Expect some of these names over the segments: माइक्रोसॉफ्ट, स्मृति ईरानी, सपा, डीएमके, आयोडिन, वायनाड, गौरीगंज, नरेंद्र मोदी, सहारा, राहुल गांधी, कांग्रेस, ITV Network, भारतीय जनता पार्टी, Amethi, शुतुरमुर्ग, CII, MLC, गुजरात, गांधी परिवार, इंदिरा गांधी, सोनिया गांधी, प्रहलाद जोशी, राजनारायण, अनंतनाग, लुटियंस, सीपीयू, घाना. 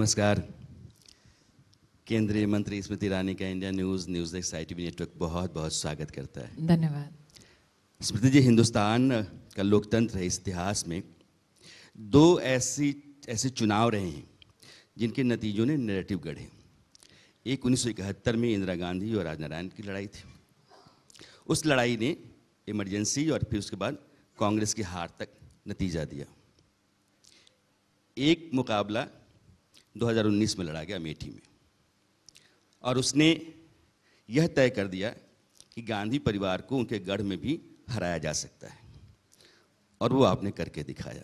नमस्कार। केंद्रीय मंत्री स्मृति ईरानी का India news desk ITV network बहुत बहुत स्वागत करता है। धन्यवाद। स्मृति जी, हिंदुस्तान का लोकतंत्र है इतिहास में दो ऐसे चुनाव रहे हैं जिनके नतीजों ने नैरेटिव गढ़े। एक 1971 में इंदिरा गांधी और राजनारायण की लड़ाई थी। उस लड़ाई ने इमरजेंसी और फिर उसके बाद कांग्रेस की हार तक नतीजा दिया। एक मुकाबला 2019 में लड़ा गया अमेठी में, और उसने यह तय कर दिया कि गांधी परिवार को उनके गढ़ में भी हराया जा सकता है, और वो आपने करके दिखाया।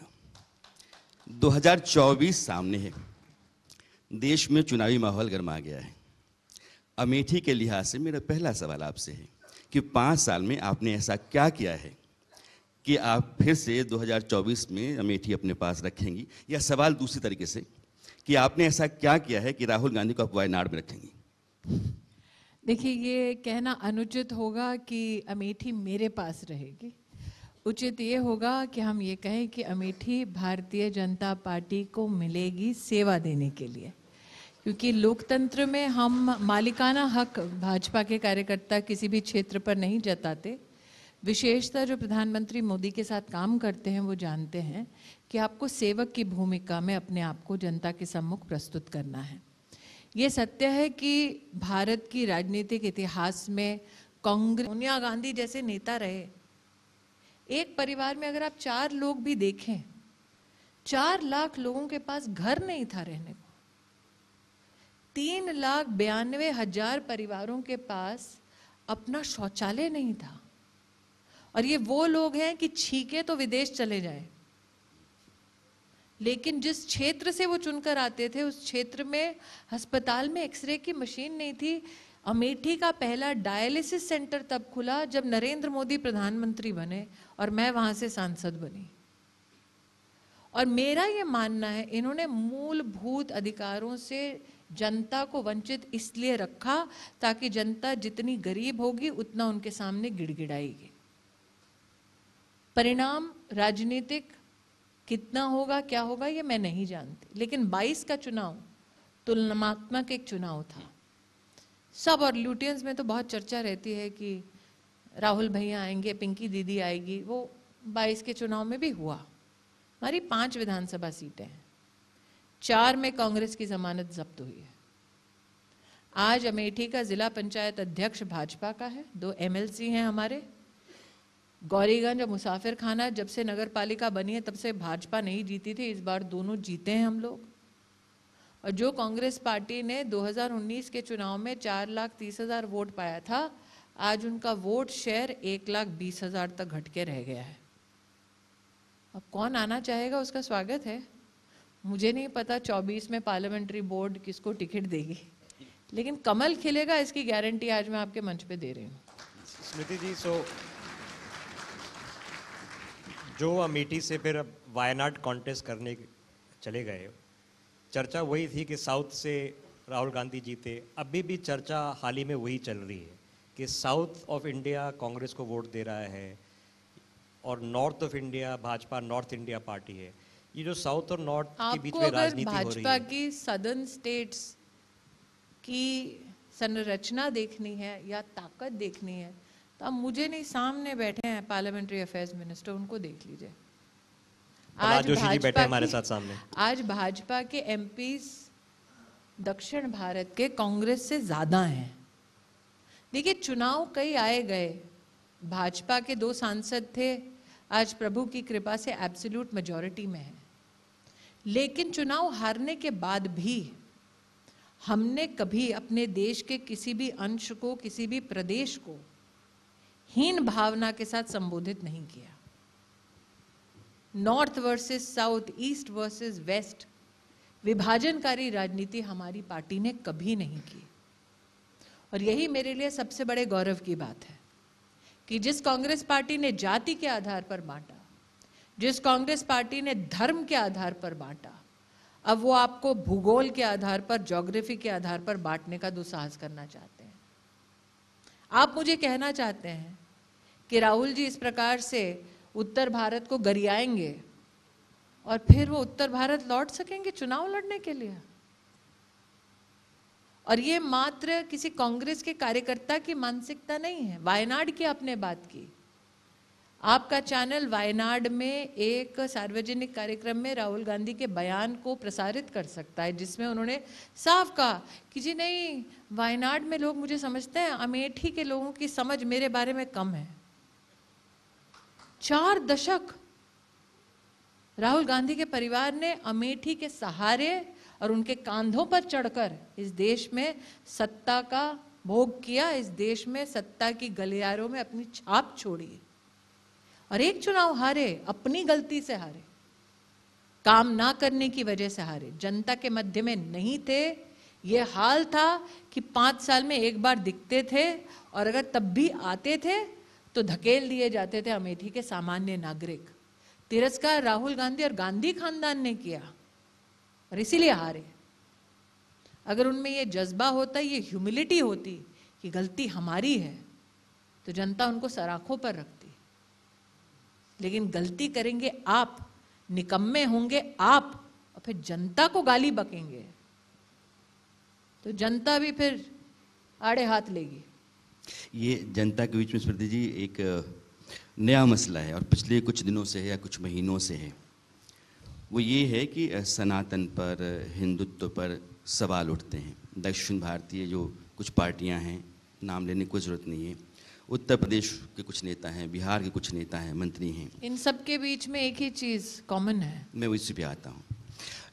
2024 सामने है। देश में चुनावी माहौल गर्मा गया है। अमेठी के लिहाज से मेरा पहला सवाल आपसे है कि 5 साल में आपने ऐसा क्या किया है कि आप फिर से 2024 में अमेठी अपने पास रखेंगी, या सवाल दूसरी तरीके से कि आपने ऐसा क्या किया है कि राहुल गांधी को आप वायनाड में रखेंगी? देखिए, ये कहना अनुचित होगा कि अमेठी मेरे पास रहेगी। उचित ये होगा कि हम ये कहें कि अमेठी भारतीय जनता पार्टी को मिलेगी सेवा देने के लिए, क्योंकि लोकतंत्र में हम मालिकाना हक भाजपा के कार्यकर्ता किसी भी क्षेत्र पर नहीं जताते। विशेषतः जो प्रधानमंत्री मोदी के साथ काम करते हैं वो जानते हैं कि आपको सेवक की भूमिका में अपने आप को जनता के सम्मुख प्रस्तुत करना है। ये सत्य है कि भारत की राजनीतिक इतिहास में कांग्रेस, सोनिया गांधी जैसे नेता रहे। एक परिवार में अगर आप 4 लोग भी देखें, 4 लाख लोगों के पास घर नहीं था रहने को। 3,92,000 परिवारों के पास अपना शौचालय नहीं था, और ये वो लोग हैं कि छीके तो विदेश चले जाए, लेकिन जिस क्षेत्र से वो चुनकर आते थे उस क्षेत्र में अस्पताल में एक्सरे की मशीन नहीं थी। अमेठी का पहला डायलिसिस सेंटर तब खुला जब नरेंद्र मोदी प्रधानमंत्री बने और मैं वहां से सांसद बनी। और मेरा ये मानना है, इन्होंने मूलभूत अधिकारों से जनता को वंचित इसलिए रखा ताकि जनता जितनी गरीब होगी उतना उनके सामने गिड़गिड़ाएगी। परिणाम राजनीतिक कितना होगा, क्या होगा, ये मैं नहीं जानती, लेकिन 22 का चुनाव तुलनात्मक एक चुनाव था। सब और लुटियंस में तो बहुत चर्चा रहती है कि राहुल भैया आएंगे, पिंकी दीदी आएगी। वो 22 के चुनाव में भी हुआ। हमारी 5 विधानसभा सीटें हैं, 4 में कांग्रेस की जमानत जब्त हुई है। आज अमेठी का जिला पंचायत अध्यक्ष भाजपा का है, 2 MLC हैं हमारे। गौरीगंज और मुसाफिर खाना जब से नगर पालिका बनी है तब से भाजपा नहीं जीती थी, इस बार दोनों जीते हैं हम लोग। और जो कांग्रेस पार्टी ने 2019 के चुनाव में 4,30,000 वोट पाया था, आज उनका वोट शेयर 1,20,000 तक घट के रह गया है। अब कौन आना चाहेगा उसका स्वागत है। मुझे नहीं पता 24 में पार्लियामेंट्री बोर्ड किसको टिकट देगी, लेकिन कमल खिलेगा इसकी गारंटी आज मैं आपके मंच पे दे रही हूँ। स्मृति जी, जो अमेठी से फिर अब वायनाड कॉन्टेस्ट करने चले गए, चर्चा वही थी कि साउथ से राहुल गांधी जीते। अभी भी चर्चा हाल ही में वही चल रही है कि साउथ ऑफ इंडिया कांग्रेस को वोट दे रहा है और north of India Bhajpa, north India party है। ये जो साउथ और नॉर्थ के बीच में राजनीति हो रही है, भाजपा की सदर्न स्टेट्स की संरचना देखनी है या ताकत देखनी है तो आप मुझे नहीं, सामने बैठे हैं पार्लियामेंट्री अफेयर्स मिनिस्टर, उनको देख लीजिए। प्रहलाद जोशी जी बैठे हमारे साथ सामने। आज भाजपा के MPs दक्षिण भारत के कांग्रेस से ज्यादा हैं। देखिए, चुनाव कई आए गए। भाजपा के 2 सांसद थे, आज प्रभु की कृपा से एब्सोल्यूट मेजॉरिटी में है, लेकिन चुनाव हारने के बाद भी हमने कभी अपने देश के किसी भी अंश को, किसी भी प्रदेश को हीन भावना के साथ संबोधित नहीं किया। North versus south, east versus west, विभाजनकारी राजनीति हमारी पार्टी ने कभी नहीं की, और यही मेरे लिए सबसे बड़े गौरव की बात है कि जिस कांग्रेस पार्टी ने जाति के आधार पर बांटा, जिस कांग्रेस पार्टी ने धर्म के आधार पर बांटा, अब वो आपको भूगोल के आधार पर, ज्योग्राफी के आधार पर बांटने का दुस्साहस करना चाहते हैं। आप मुझे कहना चाहते हैं कि राहुल जी इस प्रकार से उत्तर भारत को गरियाएंगे और फिर वो उत्तर भारत लौट सकेंगे चुनाव लड़ने के लिए? और ये मात्र किसी कांग्रेस के कार्यकर्ता की मानसिकता नहीं है। वायनाड की आपने बात की, आपका चैनल वायनाड में एक सार्वजनिक कार्यक्रम में राहुल गांधी के बयान को प्रसारित कर सकता है, जिसमें उन्होंने साफ कहा कि जी नहीं, वायनाड में लोग मुझे समझते हैं, अमेठी के लोगों की समझ मेरे बारे में कम है। 4 दशक राहुल गांधी के परिवार ने अमेठी के सहारे और उनके कांधों पर चढ़कर इस देश में सत्ता का भोग किया, इस देश में सत्ता की गलियारों में अपनी छाप छोड़ी और एक चुनाव हारे, अपनी गलती से हारे, काम ना करने की वजह से हारे, जनता के मध्य में नहीं थे। ये हाल था कि 5 साल में एक बार दिखते थे और अगर तब भी आते थे तो धकेल दिए जाते थे अमेठी के सामान्य नागरिक। तिरस्कार राहुल गांधी और गांधी खानदान ने किया और इसीलिए हारे। अगर उनमें ये जज्बा होता, ये ह्यूमिलिटी होती कि गलती हमारी है, तो जनता उनको सराखों पर रखती। लेकिन गलती करेंगे आप, निकम्मे होंगे आप, और फिर जनता को गाली बकेंगे तो जनता भी फिर आड़े हाथ लेगी। ये जनता के बीच में स्मृति जी एक नया मसला है और पिछले कुछ दिनों से है या कुछ महीनों से है। वो ये है कि सनातन पर, हिंदुत्व पर सवाल उठते हैं। दक्षिण भारतीय जो कुछ पार्टियां हैं, नाम लेने की कोई ज़रूरत नहीं है, उत्तर प्रदेश के कुछ नेता हैं, बिहार के कुछ नेता हैं, मंत्री हैं, इन सब के बीच में एक ही चीज़ कॉमन है। मैं उसी पर आता हूँ।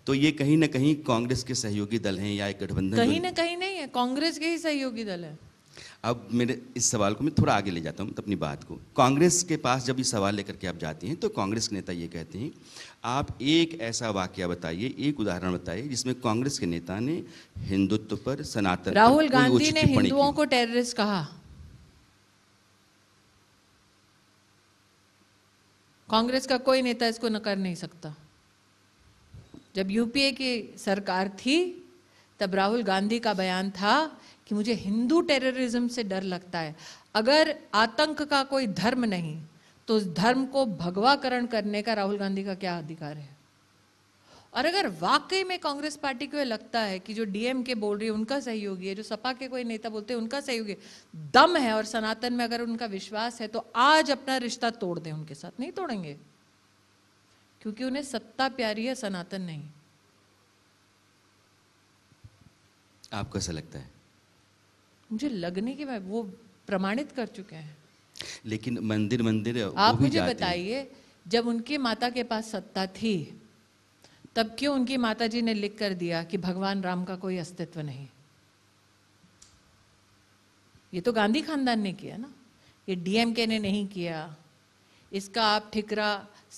तो ये कहीं ना कहीं कांग्रेस के सहयोगी दल हैं या एक गठबंधन, कहीं ना कहीं नहीं है, कांग्रेस के ही सहयोगी दल है। अब मेरे इस सवाल को मैं थोड़ा आगे ले जाता हूँ अपनी बात को। कांग्रेस के पास जब ये सवाल लेकर के आप जाती हैं तो कांग्रेस के नेता ये कहते हैं, आप एक ऐसा वाकया बताइए, एक उदाहरण बताइए जिसमें कांग्रेस के नेता ने हिंदुत्व पर, सनातन पर, राहुल गांधी ने हिंदुओं को टेररिस्ट कहा। कांग्रेस का कोई नेता इसको नकार नहीं सकता। जब यूपीए की सरकार थी तब राहुल गांधी का बयान था कि मुझे हिंदू टेररिज्म से डर लगता है। अगर आतंक का कोई धर्म नहीं तो उस धर्म को भगवाकरण करने का राहुल गांधी का क्या अधिकार है? और अगर वाकई में कांग्रेस पार्टी को लगता है कि जो डीएमके बोल रही है उनका सहयोगी है, जो सपा के कोई नेता बोलते हैं उनका सहयोगी है, दम है और सनातन में अगर उनका विश्वास है तो आज अपना रिश्ता तोड़ दें उनके साथ। नहीं तोड़ेंगे, क्योंकि उन्हें सत्ता प्यारी है, सनातन नहीं। आपको ऐसा लगता है? मुझे लगने की वो प्रमाणित कर चुके हैं। लेकिन मंदिर मंदिर आप मुझे बताइए, जब उनकी माता के पास सत्ता थी तब क्यों उनकी माताजी ने लिख कर दिया कि भगवान राम का कोई अस्तित्व नहीं? ये तो गांधी खानदान ने किया ना, ये डीएमके ने नहीं किया। इसका आप ठिकरा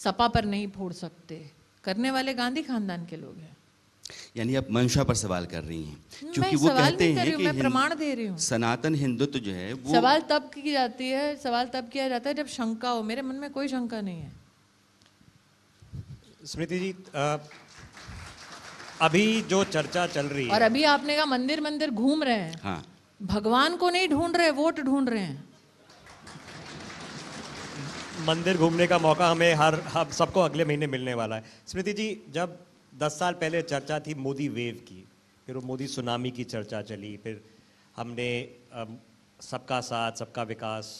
सपा पर नहीं फोड़ सकते, करने वाले गांधी खानदान के लोग हैं। यानी आप मंशा पर सवाल कर रही हैं, क्योंकि वो कहते हैं कि मैं प्रमाण दे रही हूं। सनातन हिंदुत्व जो है वो सवाल तब की जाती है, सवाल तब किया जाता है जब शंका हो। मेरे मन में कोई शंका नहीं है। स्मृति जी, अभी जो चर्चा चल रही है और अभी आपने कहा मंदिर मंदिर घूम रहे हैं, हाँ। भगवान को नहीं ढूंढ रहे, वोट ढूंढ रहे हैं। मंदिर घूमने का मौका हमें हर सबको अगले महीने मिलने वाला है। स्मृति जी, जब 10 साल पहले चर्चा थी मोदी वेव की, फिर वो मोदी सुनामी की चर्चा चली, फिर हमने सबका साथ सबका विकास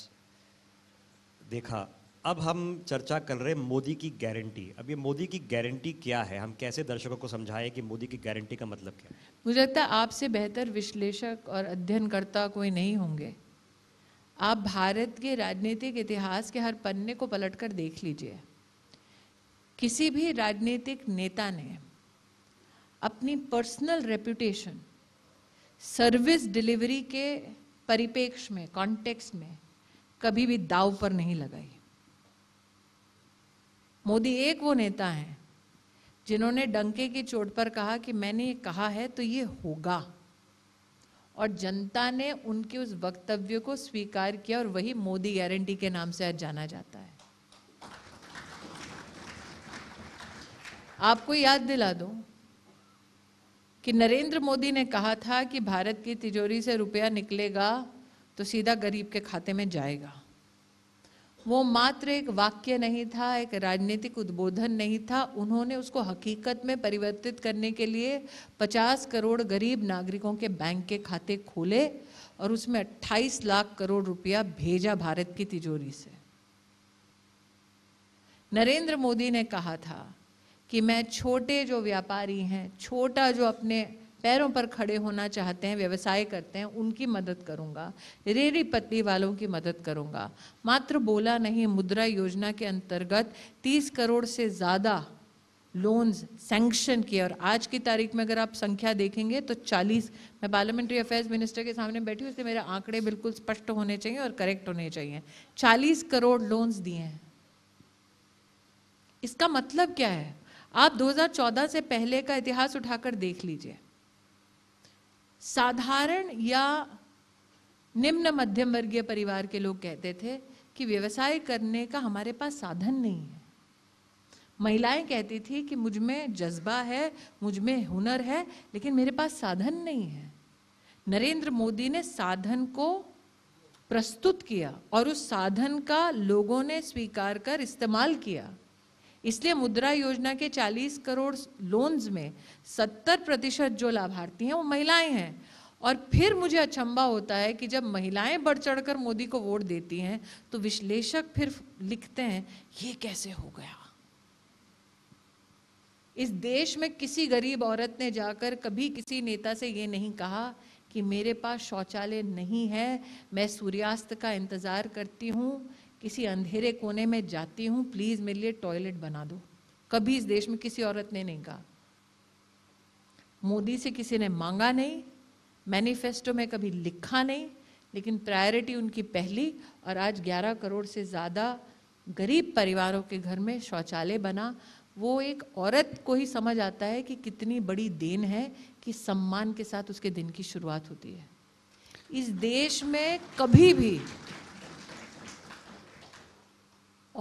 देखा, अब हम चर्चा कर रहे हैं मोदी की गारंटी। अब ये मोदी की गारंटी क्या है? हम कैसे दर्शकों को समझाएं कि मोदी की गारंटी का मतलब क्या है? मुझे लगता है आपसे बेहतर विश्लेषक और अध्ययनकर्ता कोई नहीं होंगे। आप भारत के राजनीतिक इतिहास के हर पन्ने को पलट कर देख लीजिए। किसी भी राजनीतिक नेता ने अपनी पर्सनल रेपुटेशन सर्विस डिलीवरी के परिपेक्ष में, कॉन्टेक्स्ट में कभी भी दांव पर नहीं लगाई। मोदी एक वो नेता हैं जिन्होंने डंके की चोट पर कहा कि मैंने ये कहा है तो ये होगा, और जनता ने उनके उस वक्तव्य को स्वीकार किया और वही मोदी गारंटी के नाम से आज जाना जाता है। आपको याद दिला दूं कि नरेंद्र मोदी ने कहा था कि भारत की तिजोरी से रुपया निकलेगा तो सीधा गरीब के खाते में जाएगा। वो मात्र एक वाक्य नहीं था, एक राजनीतिक उद्बोधन नहीं था। उन्होंने उसको हकीकत में परिवर्तित करने के लिए 50 करोड़ गरीब नागरिकों के बैंक के खाते खोले और उसमें 28 लाख करोड़ रुपया भेजा भारत की तिजोरी से। नरेंद्र मोदी ने कहा था कि मैं छोटे जो व्यापारी हैं, छोटा जो अपने पैरों पर खड़े होना चाहते हैं, व्यवसाय करते हैं, उनकी मदद करूंगा, रेहड़ी पटरी वालों की मदद करूंगा। मात्र बोला नहीं, मुद्रा योजना के अंतर्गत 30 करोड़ से ज़्यादा लोन्स सैंक्शन किए। और आज की तारीख में अगर आप संख्या देखेंगे तो 40, मैं पार्लियामेंट्री अफेयर्स मिनिस्टर के सामने बैठी हूँ इसलिए मेरे आंकड़े बिल्कुल स्पष्ट होने चाहिए और करेक्ट होने चाहिए। 40 करोड़ लोन्स दिए हैं। इसका मतलब क्या है? आप 2014 से पहले का इतिहास उठाकर देख लीजिए। साधारण या निम्न मध्यम वर्गीय परिवार के लोग कहते थे कि व्यवसाय करने का हमारे पास साधन नहीं है। महिलाएं कहती थी कि मुझ में जज्बा है, मुझ में हुनर है, लेकिन मेरे पास साधन नहीं है। नरेंद्र मोदी ने साधन को प्रस्तुत किया और उस साधन का लोगों ने स्वीकार कर इस्तेमाल किया। इसलिए मुद्रा योजना के 40 करोड़ लोन्स में 70% जो लाभार्थी हैं वो महिलाएं हैं। और फिर मुझे अचंभा होता है कि जब महिलाएं बढ़ चढ़कर मोदी को वोट देती हैं तो विश्लेषक फिर लिखते हैं, ये कैसे हो गया? इस देश में किसी गरीब औरत ने जाकर कभी किसी नेता से ये नहीं कहा कि मेरे पास शौचालय नहीं है, मैं सूर्यास्त का इंतज़ार करती हूँ, किसी अंधेरे कोने में जाती हूँ, प्लीज मेरे लिए टॉयलेट बना दो। कभी इस देश में किसी औरत ने नहीं कहा। मोदी से किसी ने मांगा नहीं, मैनिफेस्टो में कभी लिखा नहीं, लेकिन प्रायोरिटी उनकी पहली। और आज 11 करोड़ से ज़्यादा गरीब परिवारों के घर में शौचालय बना। वो एक औरत को ही समझ आता है कि कितनी बड़ी देन है कि सम्मान के साथ उसके दिन की शुरुआत होती है। इस देश में कभी भी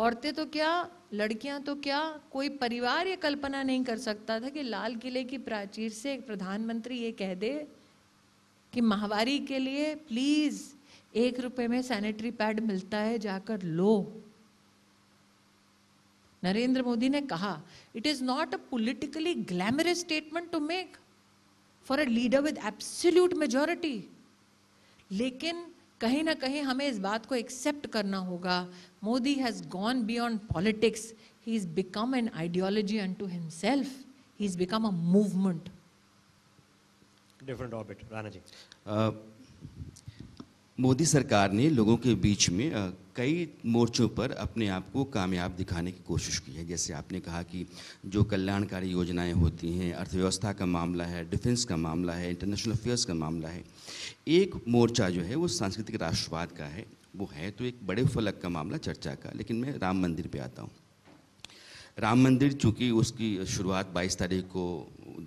औरतें तो क्या, लड़कियां तो क्या, कोई परिवार ये कल्पना नहीं कर सकता था कि लाल किले की प्राचीर से एक प्रधानमंत्री ये कह दे कि माहवारी के लिए प्लीज़ 1 रुपये में सैनिटरी पैड मिलता है, जाकर लो। नरेंद्र मोदी ने कहा, it is not a politically glamorous statement to make for a leader with absolute majority. लेकिन कहीं ना कहीं हमें इस बात को एक्सेप्ट करना होगा, Modi has gone beyond politics, he is become an ideology and to himself, he is become a movement. Different orbit, Rana ji. Modi सरकार ने लोगों के बीच में कई मोर्चों पर अपने आप को कामयाब दिखाने की कोशिश की है। जैसे आपने कहा कि जो कल्याणकारी योजनाएं होती हैं, अर्थव्यवस्था का मामला है, डिफेंस का मामला है, इंटरनेशनल अफेयर्स का मामला है। एक मोर्चा जो है वो सांस्कृतिक राष्ट्रवाद का है, वो है तो एक बड़े फलक का मामला, चर्चा का। लेकिन मैं राम मंदिर पर आता हूँ। राम मंदिर चूँकि उसकी शुरुआत 22 तारीख को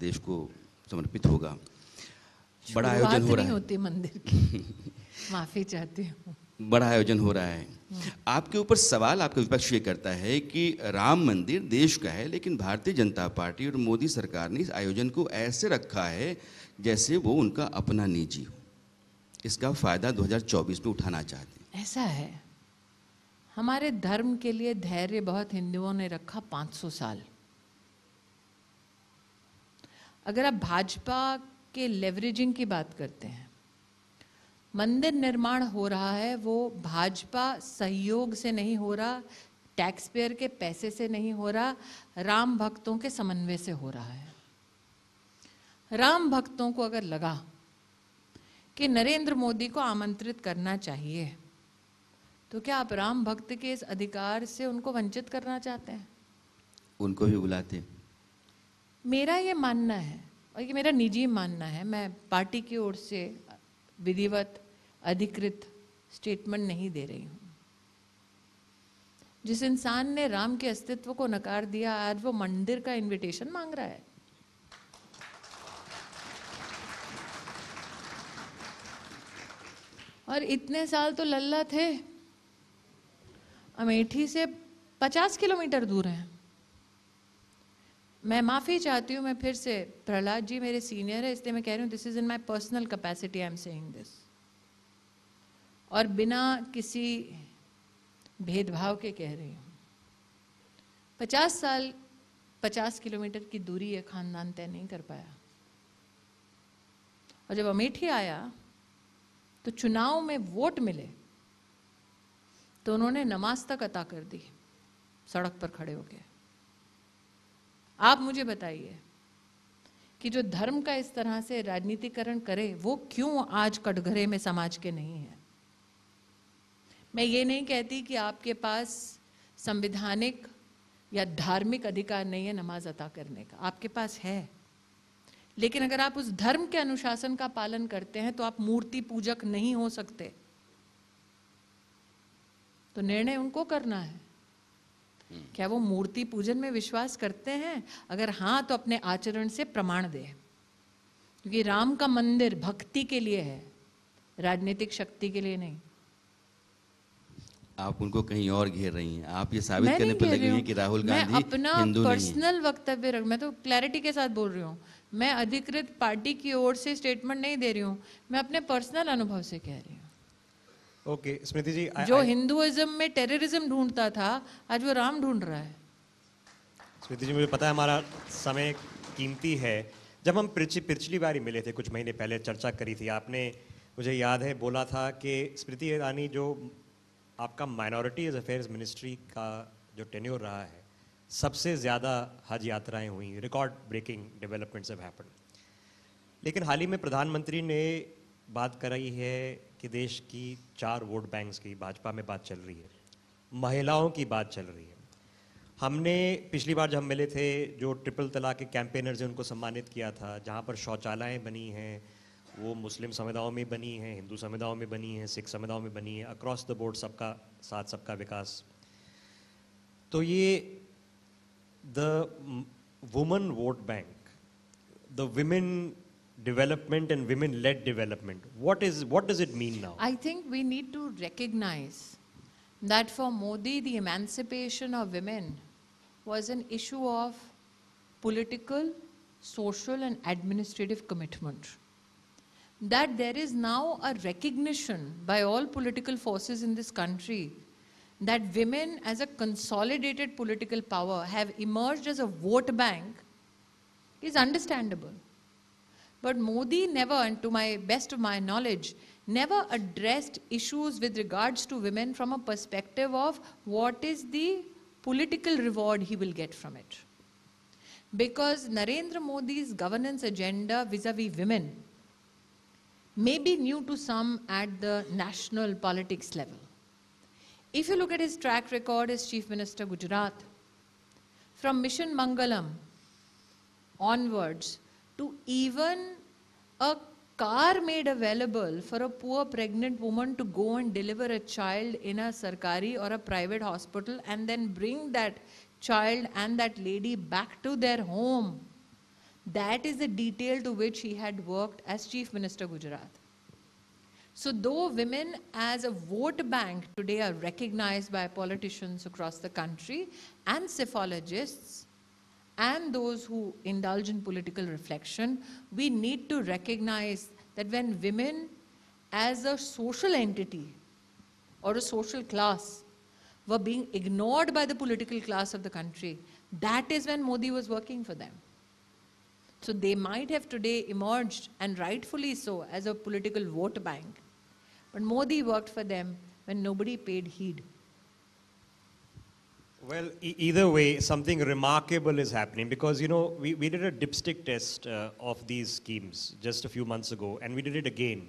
देश को समर्पित होगा, बड़ा आयोजन हो रहा है। होती मंदिर की माफ़ी चाहती हूँ, बड़ा आयोजन हो रहा है। आपके ऊपर सवाल आपका विपक्ष ये करता है कि राम मंदिर देश का है, लेकिन भारतीय जनता पार्टी और मोदी सरकार ने इस आयोजन को ऐसे रखा है जैसे वो उनका अपना निजी हो। इसका फ़ायदा 2024 में उठाना चाहते हैं। ऐसा है, हमारे धर्म के लिए धैर्य बहुत हिंदुओं ने रखा 500 साल। अगर आप भाजपा के लेवरेजिंग की बात करते हैं, मंदिर निर्माण हो रहा है वो भाजपा सहयोग से नहीं हो रहा, टैक्स पेयर के पैसे से नहीं हो रहा, राम भक्तों के समन्वय से हो रहा है। राम भक्तों को अगर लगा कि नरेंद्र मोदी को आमंत्रित करना चाहिए, तो क्या आप राम भक्त के इस अधिकार से उनको वंचित करना चाहते हैं? उनको भी बुलाते। मेरा ये मानना है, और ये मेरा निजी मानना है, मैं पार्टी की ओर से विधिवत अधिकृत स्टेटमेंट नहीं दे रही हूँ। जिस इंसान ने राम के अस्तित्व को नकार दिया, आज वो मंदिर का इनविटेशन मांग रहा है। और इतने साल तो लल्ला थे, अमेठी से 50 किलोमीटर दूर है। मैं माफ़ी चाहती हूँ, मैं फिर से, प्रहलाद जी मेरे सीनियर है इसलिए मैं कह रही हूँ, this is in my personal capacity I am saying this. और बिना किसी भेदभाव के कह रही हूँ। 50 साल 50 किलोमीटर की दूरी ये खानदान तय नहीं कर पाया। और जब अमेठी आया तो चुनाव में वोट मिले तो उन्होंने नमाज तक अता कर दी सड़क पर खड़े होके। आप मुझे बताइए कि जो धर्म का इस तरह से राजनीतिकरण करे वो क्यों आज कटघरे में समाज के नहीं है। मैं ये नहीं कहती कि आपके पास संवैधानिक या धार्मिक अधिकार नहीं है नमाज अता करने का, आपके पास है, लेकिन अगर आप उस धर्म के अनुशासन का पालन करते हैं तो आप मूर्ति पूजक नहीं हो सकते। तो निर्णय उनको करना है, क्या वो मूर्ति पूजन में विश्वास करते हैं, अगर हाँ तो अपने आचरण से प्रमाण दें। क्योंकि राम का मंदिर भक्ति के लिए है, राजनीतिक शक्ति के लिए नहीं। आप उनको कहीं और घेर रही हैं, आप ये साबित करने पर लगी हैं कि राहुल गांधी हिंदू नहीं हैं। मैं अपना पर्सनल वक्तव्य मैं तो क्लैरिटी के साथ बोल रही हूँ, मैं अधिकृत पार्टी की ओर से स्टेटमेंट नहीं दे रही हूँ, मैं अपने पर्सनल अनुभव से कह रही हूँ। ओके स्मृति जी, जो हिंदुइज्म में टेररिज्म ढूंढता था आज वो राम ढूंढ रहा है। स्मृति जी मुझे पता है हमारा समय कीमती है। जब हम पिछली बारी मिले थे कुछ महीने पहले चर्चा करी थी, आपने मुझे याद है बोला था कि स्मृति ईरानी जो आपका माइनॉरिटीज अफेयर्स मिनिस्ट्री का जो टेन्योर रहा है सबसे ज़्यादा हज यात्राएं हुई, record breaking developments have happened. लेकिन हाल ही में प्रधानमंत्री ने बात कराई है कि देश की 4 वोट बैंक्स की भाजपा में बात चल रही है, महिलाओं की बात चल रही है। हमने पिछली बार जब हम मिले थे जो ट्रिपल तलाक के कैंपेनर्स हैं उनको सम्मानित किया था, जहाँ पर शौचालय बनी हैं वो मुस्लिम समुदायों में बनी है, हिंदू समुदायों में बनी है, सिख समुदायों में बनी है, अक्रॉस द बोर्ड सबका साथ सबका विकास। तो ये the women vote bank, the women development and women led development, what does it mean now? I think we need to recognize that for Modi the emancipation of women was an issue of political, social and administrative commitment. That there is now a recognition by all political forces in this country that women as a consolidated political power have emerged as a vote bank is understandable. But Modi never, and to my best of my knowledge, never addressed issues with regards to women from a perspective of what is the political reward he will get from it. Because Narendra Modi's governance agenda vis-a-vis women may be new to some at the national politics level. If you look at his track record as Chief Minister Gujarat, from Mission Mangalam onwards to even a car made available for a poor pregnant woman to go and deliver a child in a sarkari or a private hospital and then bring that child and that lady back to their home, that is the detail to which he had worked as Chief Minister Gujarat. So though women as a vote bank today are recognized by politicians across the country and cephalogists and those who indulge in political reflection, we need to recognize that when women as a social entity or a social class were being ignored by the political class of the country, that is when Modi was working for them. So they might have today emerged, and rightfully so, as a political vote bank. But Modi worked for them when nobody paid heed. Well, either way, something remarkable is happening because, you know, we did a dipstick test of these schemes just a few months ago, and we did it again.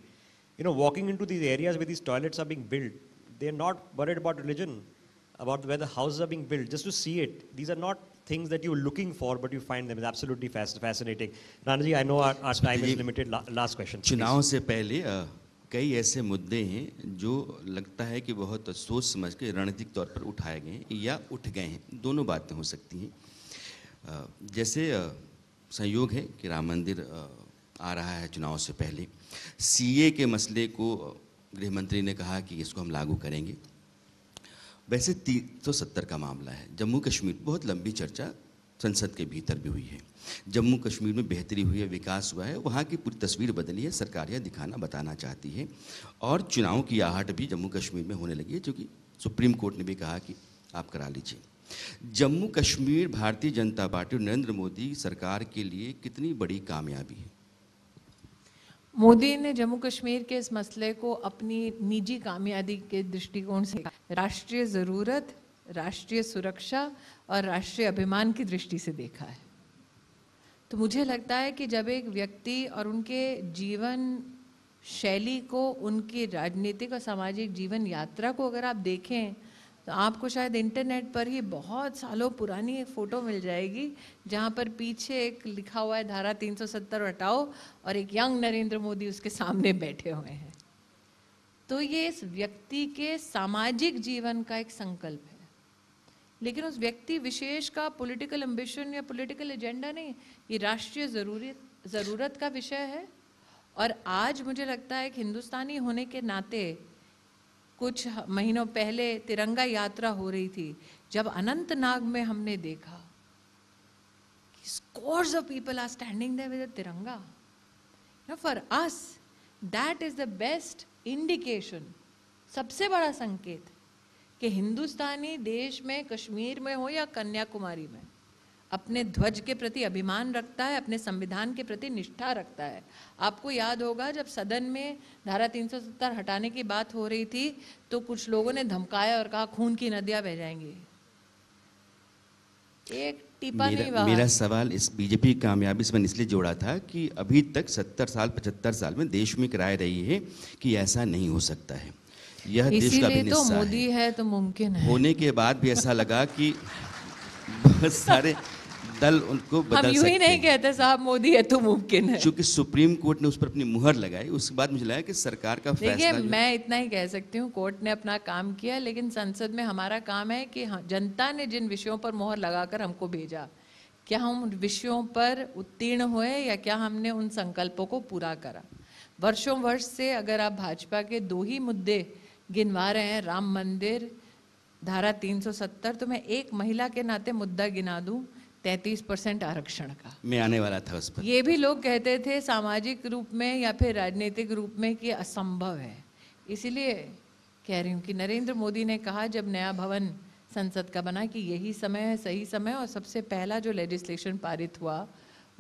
You know, walking into these areas where these toilets are being built, they're not worried about religion, about where the houses are being built, just to see it. These are not things that you were looking for, but you find them. It's absolutely fascinating. Ranaji, I know our time is limited. Last question. चुनाव से पहले कई ऐसे मुद्दे हैं जो लगता है कि बहुत सोच समझ के रणनीतिक तौर पर उठाए गए हैं या उठ गए हैं, दोनों बातें हो सकती हैं। जैसे संयोग है कि राम मंदिर आ रहा है चुनाव से पहले। सीए के मसले को गृहमंत्री ने कहा कि इसको हम लागू करेंगे। वैसे 370 का मामला है, जम्मू कश्मीर बहुत लंबी चर्चा संसद के भीतर भी हुई है, जम्मू कश्मीर में बेहतरी हुई है, विकास हुआ है, वहाँ की पूरी तस्वीर बदली है, सरकार यह दिखाना बताना चाहती है। और चुनाव की आहट भी जम्मू कश्मीर में होने लगी है, जो कि सुप्रीम कोर्ट ने भी कहा कि आप करा लीजिए। जम्मू कश्मीर भारतीय जनता पार्टी और नरेंद्र मोदी सरकार के लिए कितनी बड़ी कामयाबी है? मोदी ने जम्मू कश्मीर के इस मसले को अपनी निजी कामयाबी के दृष्टिकोण से, राष्ट्रीय ज़रूरत, राष्ट्रीय सुरक्षा और राष्ट्रीय अभिमान की दृष्टि से देखा है। तो मुझे लगता है कि जब एक व्यक्ति और उनके जीवन शैली को, उनकी राजनीतिक और सामाजिक जीवन यात्रा को अगर आप देखें तो आपको शायद इंटरनेट पर ही बहुत सालों पुरानी एक फ़ोटो मिल जाएगी जहां पर पीछे एक लिखा हुआ है धारा 370 हटाओ और एक यंग नरेंद्र मोदी उसके सामने बैठे हुए हैं। तो ये इस व्यक्ति के सामाजिक जीवन का एक संकल्प है, लेकिन उस व्यक्ति विशेष का पॉलिटिकल एम्बिशन या पॉलिटिकल एजेंडा नहीं, ये राष्ट्रीय ज़रूरत का विषय है। और आज मुझे लगता है कि हिंदुस्तानी होने के नाते, कुछ महीनों पहले तिरंगा यात्रा हो रही थी, जब अनंतनाग में हमने देखा कि scores of people are standing there with a tiranga. ना for us that is the best indication, सबसे बड़ा संकेत कि हिंदुस्तानी देश में, कश्मीर में हो या कन्याकुमारी में, अपने ध्वज के प्रति अभिमान रखता है, अपने संविधान के प्रति निष्ठा रखता है। आपको याद होगा जब सदन में धारा 370 हटाने की बात हो रही थी तो कुछ लोगों ने धमकाया और कहा खून की नदियां बह जाएंगी। एक टीपा नहीं बहा। मेरा सवाल इस बीजेपी की कामयाबी से मैंने इसलिए जोड़ा था कि अभी तक 70 साल 75 साल में देश में कराई रही है कि ऐसा नहीं हो सकता है, यह देश का तो मोदी है तो मुमकिन है। होने के बाद भी ऐसा लगा कि बहुत सारे दल उनको बदल सकते हैं। हम यूं ही नहीं कहते साहब मोदी है तो मुमकिन है, क्योंकि सुप्रीम कोर्ट ने उस पर अपनी मुहर लगाई। उसके बाद मुझे लगा कि सरकार का फैसला। देखिए, मैं इतना ही कह सकती हूँ, कोर्ट ने अपना काम किया, लेकिन संसद में हमारा काम है कि जनता ने जिन विषयों पर मुहर लगाकर हमको भेजा, क्या हम उन विषयों पर उत्तीर्ण हुए या क्या हमने उन संकल्पों को पूरा करा। वर्षों वर्ष से अगर आप भाजपा के दो ही मुद्दे गिनवा रहे हैं, राम मंदिर, धारा 370, तो मैं एक महिला के नाते मुद्दा गिना दूं, 33% आरक्षण का। मैं आने वाला था उस पर। ये भी लोग कहते थे सामाजिक रूप में या फिर राजनीतिक रूप में कि असंभव है। इसीलिए कह रही हूँ कि नरेंद्र मोदी ने कहा जब नया भवन संसद का बना कि यही समय है, सही समय। और सबसे पहला जो लेजिस्लेशन पारित हुआ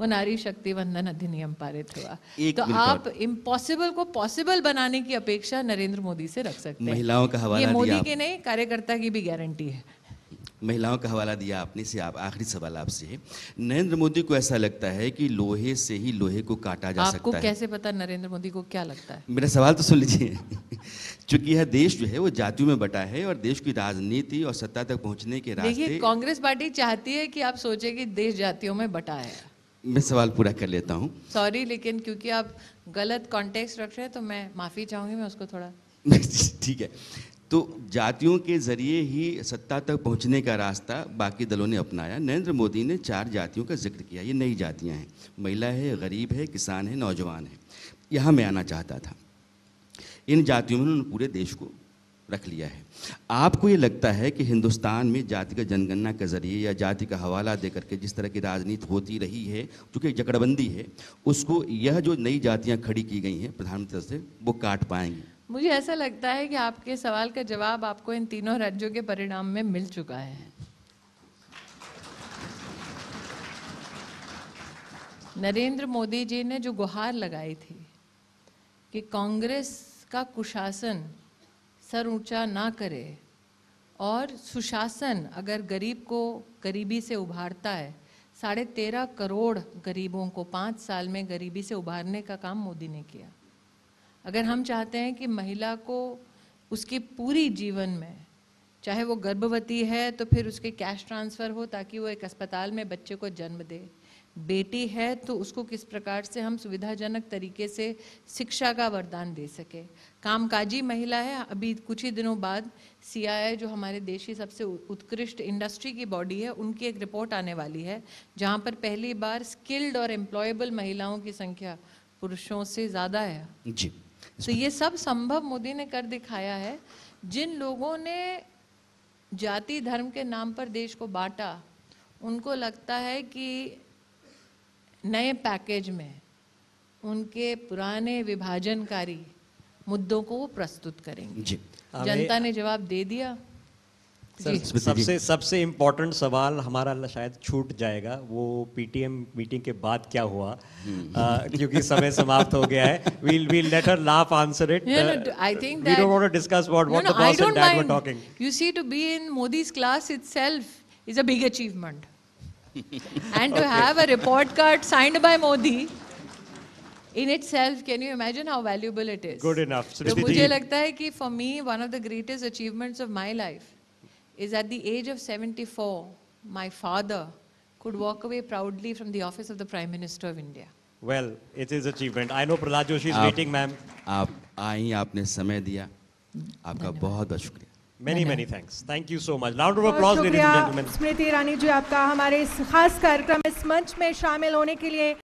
वो नारी शक्ति वंदन अधिनियम पारित हुआ। तो आप इम्पॉसिबल को पॉसिबल बनाने की अपेक्षा नरेंद्र मोदी से रख सकते हैं। महिलाओं का हवाला दिया, मोदी के नहीं कार्यकर्ता की भी गारंटी है। महिलाओं का हवाला दिया आपने, से आप आखिरी सवाल आपसे है। नरेंद्र मोदी को ऐसा लगता है कि लोहे से ही लोहे को काटा जा सकता है। आपको कैसे पता नरेंद्र मोदी को क्या लगता है? मेरा सवाल तो सुन लीजिए। चूंकि यह देश जो है वो जातियों में बटा है और देश की राजनीति और सत्ता तक पहुँचने के रास्ते। कांग्रेस पार्टी चाहती है कि आप सोचे कि देश जातियों में बटा है। मैं सवाल पूरा कर लेता हूँ। सॉरी, लेकिन क्योंकि आप गलत कॉन्टेक्स्ट रख रहे हैं तो मैं माफ़ी चाहूँगी, मैं उसको थोड़ा ठीक है। तो जातियों के ज़रिए ही सत्ता तक पहुँचने का रास्ता बाकी दलों ने अपनाया। नरेंद्र मोदी ने 4 जातियों का जिक्र किया। ये नई जातियाँ हैं, महिला है, गरीब है, किसान है, नौजवान है। यहाँ मैं आना चाहता था, इन जातियों में उन्होंने पूरे देश को रख लिया है। आपको ये लगता है कि हिंदुस्तान में जाति का जनगणना के जरिए या जाति का हवाला देकर के जिस तरह की राजनीति होती रही है, चूँकि जकड़बंदी है, उसको यह जो नई जातियां खड़ी की गई हैं प्रधानमंत्री से, वो काट पाएंगी? मुझे ऐसा लगता है कि आपके सवाल का जवाब आपको इन तीनों राज्यों के परिणाम में मिल चुका है। नरेंद्र मोदी जी ने जो गुहार लगाई थी कि कांग्रेस का कुशासन सर ऊंचा ना करे और सुशासन अगर गरीब को गरीबी से उभारता है, 13.5 करोड़ गरीबों को 5 साल में गरीबी से उभारने का काम मोदी ने किया। अगर हम चाहते हैं कि महिला को उसके पूरी जीवन में, चाहे वो गर्भवती है तो फिर उसके कैश ट्रांसफ़र हो ताकि वो एक अस्पताल में बच्चे को जन्म दे, बेटी है तो उसको किस प्रकार से हम सुविधाजनक तरीके से शिक्षा का वरदान दे सके, कामकाजी महिला है। अभी कुछ ही दिनों बाद CII जो हमारे देश की सबसे उत्कृष्ट इंडस्ट्री की बॉडी है, उनकी एक रिपोर्ट आने वाली है जहां पर पहली बार स्किल्ड और एम्प्लॉयबल महिलाओं की संख्या पुरुषों से ज़्यादा है जी। तो ये सब संभव मोदी ने कर दिखाया है। जिन लोगों ने जाति धर्म के नाम पर देश को बांटा, उनको लगता है कि नए पैकेज में उनके पुराने विभाजनकारी मुद्दों को वो प्रस्तुत करेंगे। जनता ने जवाब दे दिया। सबसे इम्पोर्टेंट सवाल हमारा शायद छूट जाएगा, वो पीटीएम मीटिंग के बाद क्या हुआ, क्योंकि समय समाप्त हो गया है। we'll let her laugh answer it. I think that we don't want to discuss what the boss and dad were talking. You see, to be in Modi's class itself is a big achievement, and to have a report card signed by Modi in itself, can you imagine how valuable it is? Good enough. तो मुझे लगता है कि for me one of the greatest achievements of my life is at the age of 74, my father could walk away proudly from the office of the Prime Minister of India. Well, it is achievement. I know Prahlad Joshi is waiting, ma'am. आप आई, आपने समय दिया, आपका बहुत-बहुत शुक्रिया. Many thanks. Thank you so much. Round of applause, ladies and gentlemen. स्मृति ईरानी ji, आपका हमारे इस खास कार्यक्रम इस मंच में शामिल होने के लिए.